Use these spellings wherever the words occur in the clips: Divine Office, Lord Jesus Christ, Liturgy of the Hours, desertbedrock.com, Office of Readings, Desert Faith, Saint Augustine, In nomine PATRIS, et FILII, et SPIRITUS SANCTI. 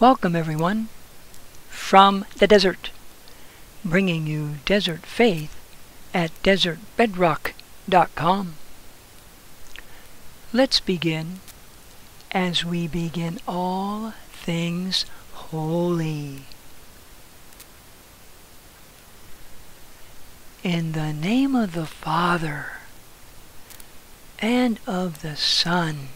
Welcome everyone, from the desert, bringing you Desert Faith at desertbedrock.com. Let's begin as we begin all things holy. In the name of the Father, and of the Son,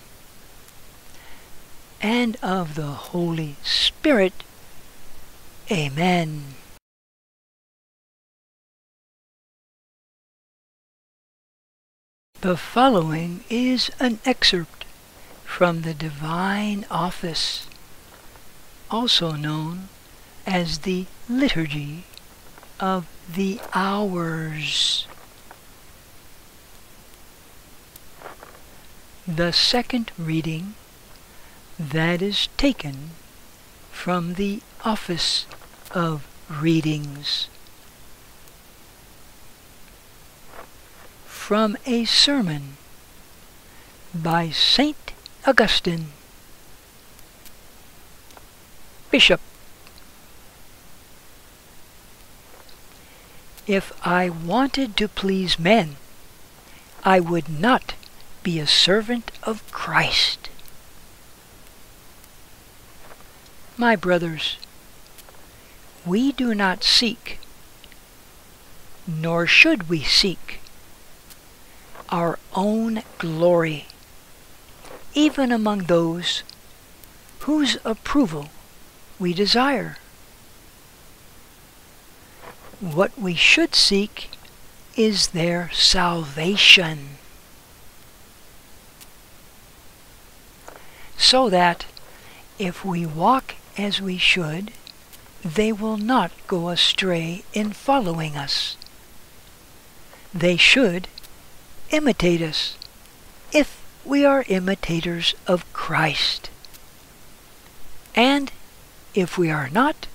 and of the Holy Spirit. Amen. The following is an excerpt from the Divine Office, also known as the Liturgy of the Hours. The second reading that is taken from the Office of Readings, from a sermon by Saint Augustine, Bishop. If I wanted to please men, I would not be a servant of Christ. My brothers, we do not seek, nor should we seek, our own glory, even among those whose approval we desire. What we should seek is their salvation, so that if we walk as we should, they will not go astray in following us. They should imitate us, if we are imitators of Christ. And if we are not,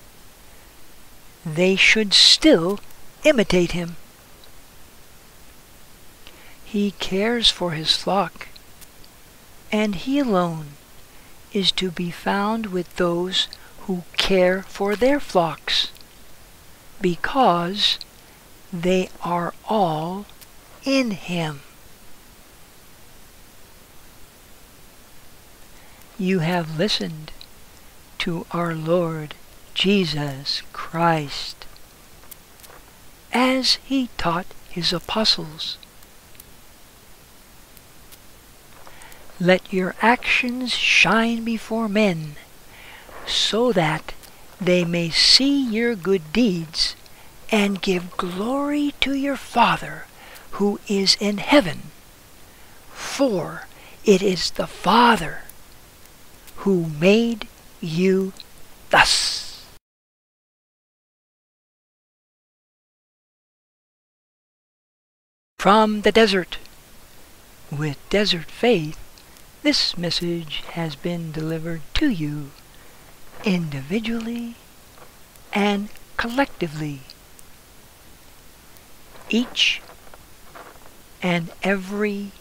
they should still imitate him. He cares for his flock, and he alone is to be found with those who care for their flocks, because they are all in him. You have listened to our Lord Jesus Christ as he taught his apostles. Let your actions shine before men, so that they may see your good deeds and give glory to your Father who is in heaven. For it is the Father who made you thus. From the desert, with Desert Faith, this message has been delivered to you individually and collectively. Each and every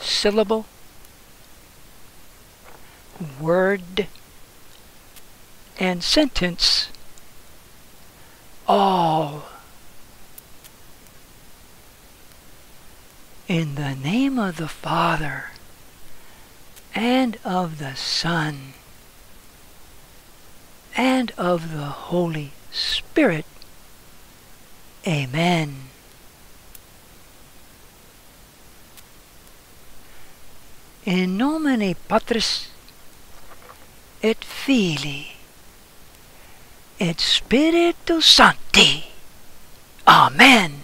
syllable, word, and sentence, all in the name of the Father, and of the Son, and of the Holy Spirit. Amen. In nomine Patris, et Filii, et Spiritus Sancti. Amen.